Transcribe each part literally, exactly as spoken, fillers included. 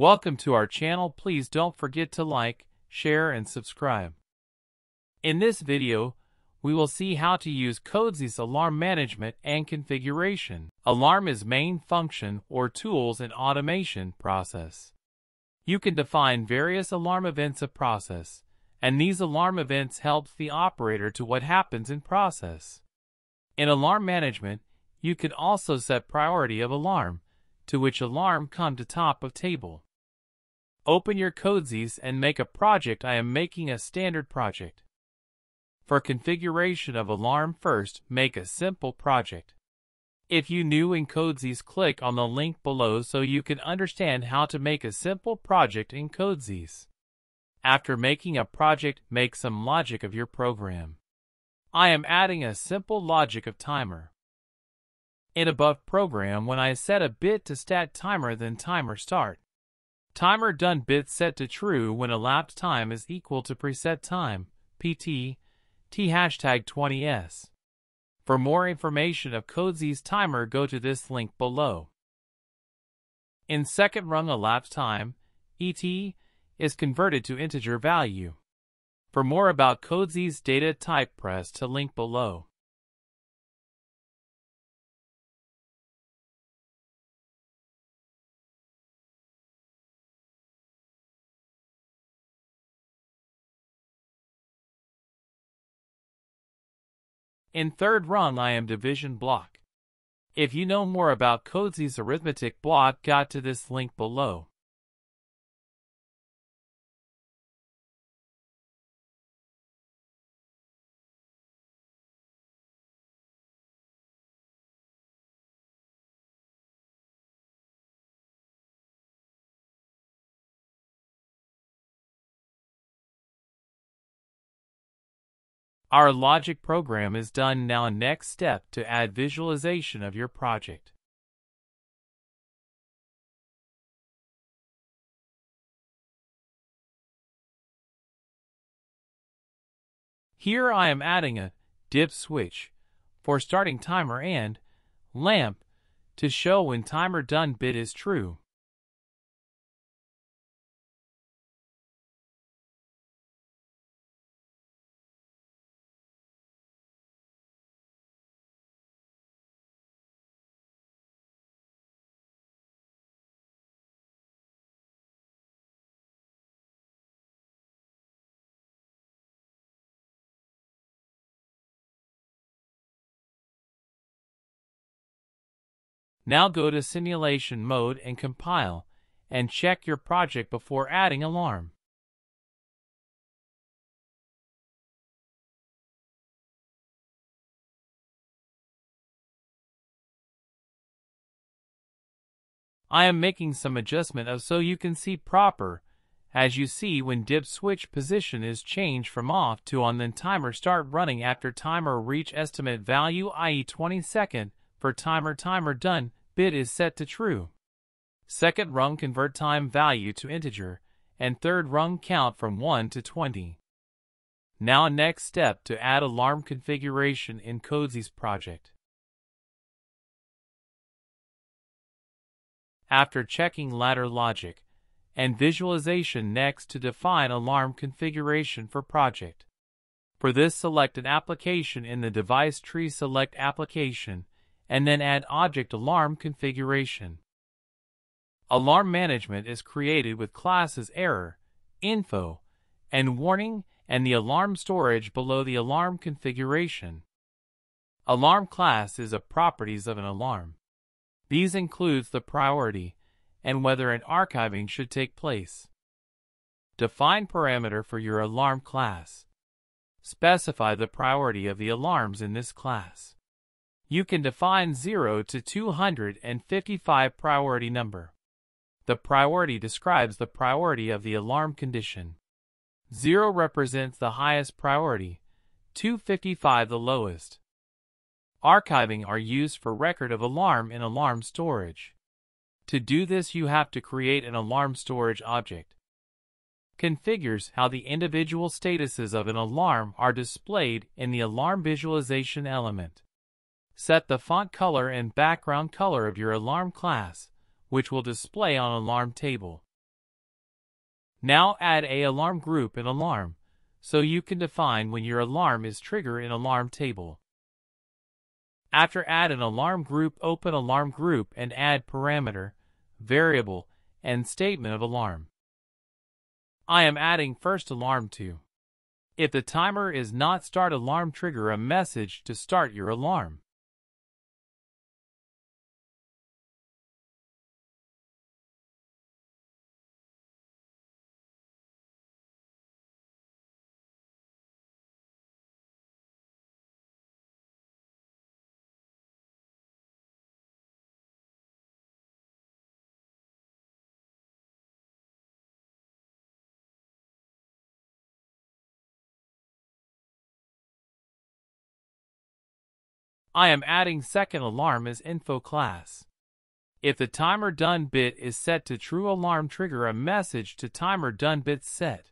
Welcome to our channel. Please don't forget to like, share, and subscribe. In this video, we will see how to use CODESYS alarm management and configuration. Alarm is main function or tools in automation process. You can define various alarm events of process, and these alarm events helps the operator to what happens in process. In alarm management, you can also set priority of alarm, to which alarm come to top of table. Open your CODESYS and make a project. I am making a standard project. For configuration of alarm, first make a simple project. If you new in CODESYS, click on the link below so you can understand how to make a simple project in CODESYS. After making a project, make some logic of your program. I am adding a simple logic of timer. In above program, when I set a bit to stat timer, then timer start. Timer done bit set to true when elapsed time is equal to preset time, P T, T hashtag twenty seconds. For more information of CODESYS timer, go to this link below. In second run, elapsed time, E T, is converted to integer value. For more about CODESYS data type, press to link below. In third run, I am division block. If you know more about CODESYS arithmetic block, go to this link below. Our logic program is done. Now, next step to add visualization of your project. Here I am adding a dip switch for starting timer and lamp to show when timer done bit is true. Now go to simulation mode and compile, and check your project before adding alarm. I am making some adjustment of so you can see proper, as you see when dip switch position is changed from off to on, then timer start running after timer reach estimate value, that is twenty seconds, for timer timer done bit is set to true. Second run, convert time value to integer, and third run, count from one to twenty. Now, next step to add alarm configuration in CODESYS project. After checking ladder logic and visualization, next to define alarm configuration for project. For this, select an application in the device tree, select application, and then add object alarm configuration. Alarm management is created with classes error, info, and warning, and the alarm storage below the alarm configuration. Alarm class is a properties of an alarm. These includes the priority and whether an archiving should take place. Define parameter for your alarm class. Specify the priority of the alarms in this class. You can define zero to two hundred fifty-five priority number. The priority describes the priority of the alarm condition. zero represents the highest priority, two hundred fifty-five the lowest. Archiving are used for record of alarm in alarm storage. To do this, you have to create an alarm storage object. Configures how the individual statuses of an alarm are displayed in the alarm visualization element. Set the font color and background color of your alarm class, which will display on alarm table. Now add a alarm group in alarm, so you can define when your alarm is triggered in alarm table. After add an alarm group, open alarm group and add parameter, variable, and statement of alarm. I am adding first alarm to. If the timer is not start alarm, trigger a message to start your alarm. I am adding second alarm as info class. If the timer done bit is set to true, alarm trigger a message to timer done bit set.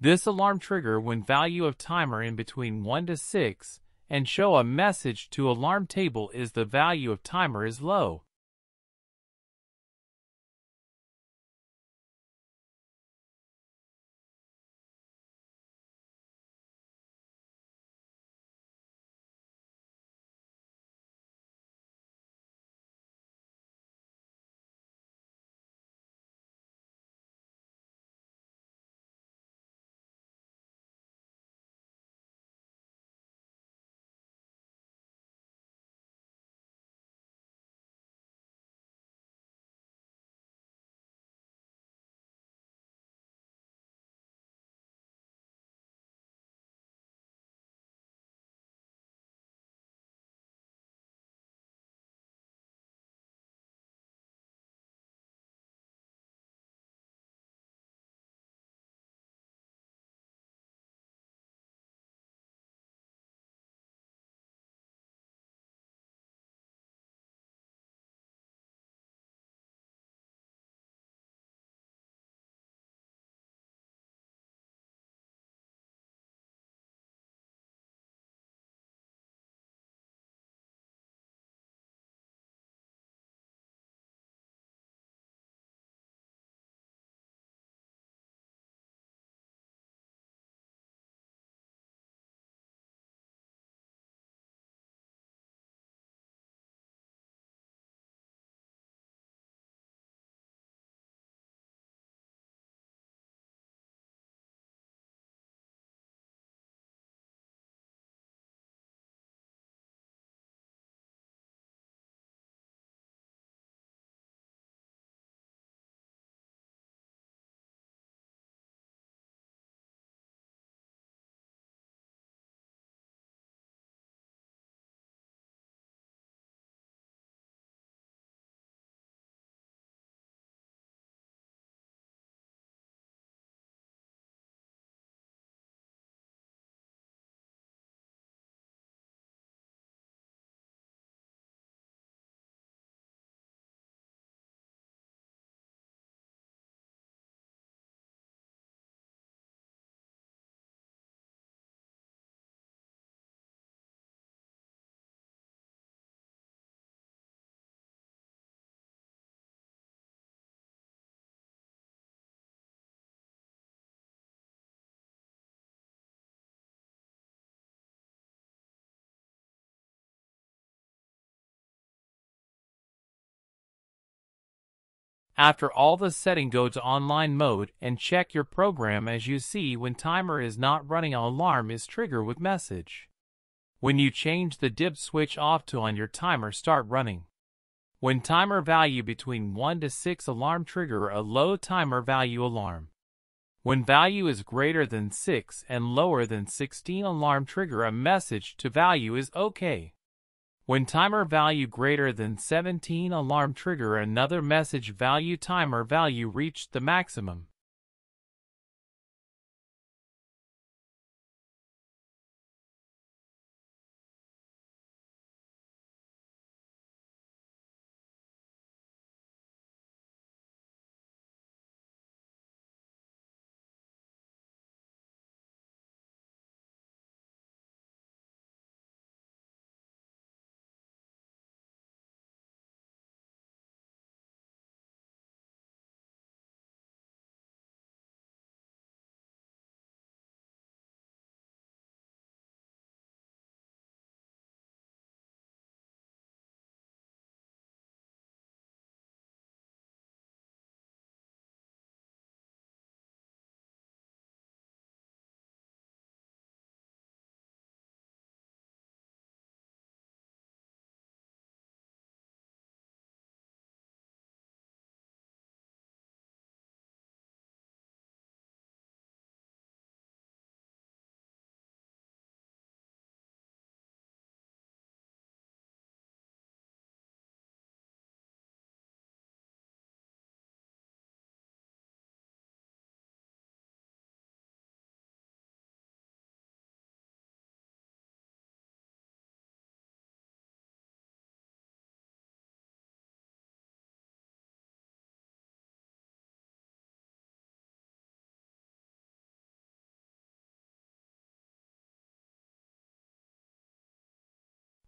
This alarm trigger when value of timer in between one to six and show a message to alarm table is the value of timer is low. After all the setting, go to online mode and check your program. As you see, when timer is not running, an alarm is triggered with message. When you change the dip switch off to on, your timer start running. When timer value between one to six, alarm trigger a low timer value alarm. When value is greater than six and lower than sixteen, alarm trigger a message to value is okay. When timer value greater than seventeen, alarm trigger another message value timer value reached the maximum.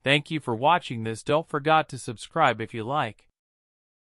Thank you for watching this. Don't forget to subscribe if you like.